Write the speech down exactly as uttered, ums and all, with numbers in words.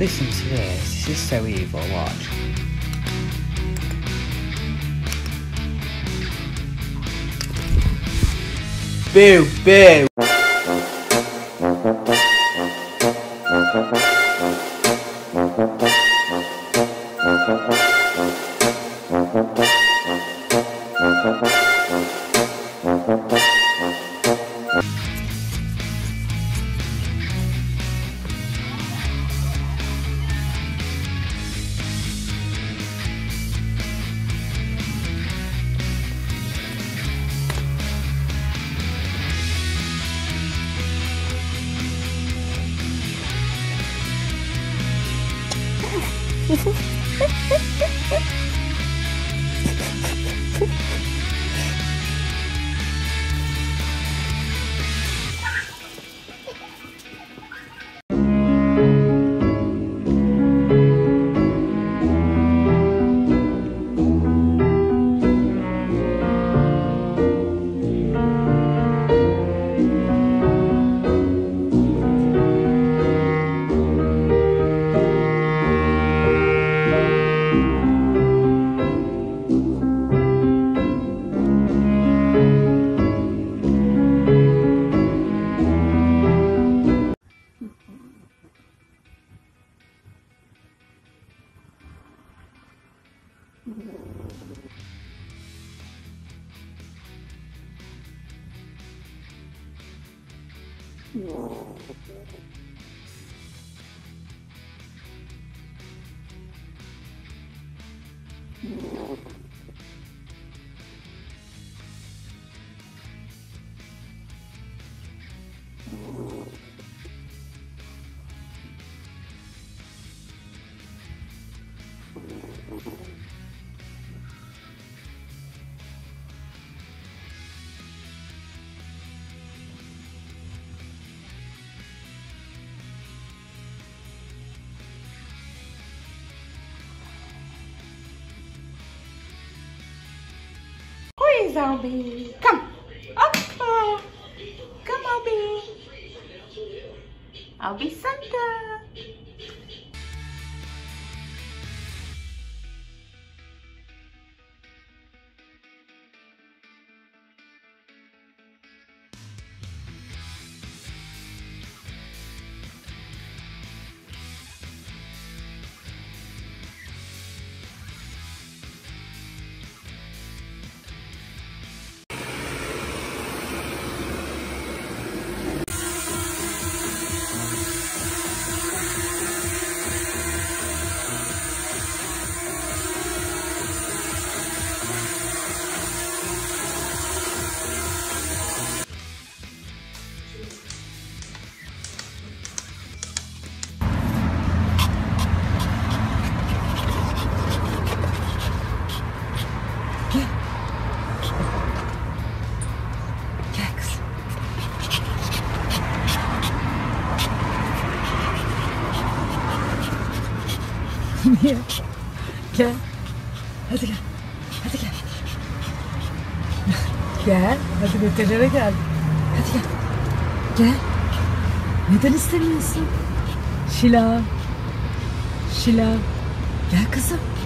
Listen to this, this is so evil, watch. Boo, boo! Albie, come up, oh, come Albie, Albie Santa. Gel. Gel. Hadi gel. Hadi gel. Gel. Hadi götürlere gel. Hadi gel. Gel. Neden istemiyorsun? Şila. Şila. Gel kızım.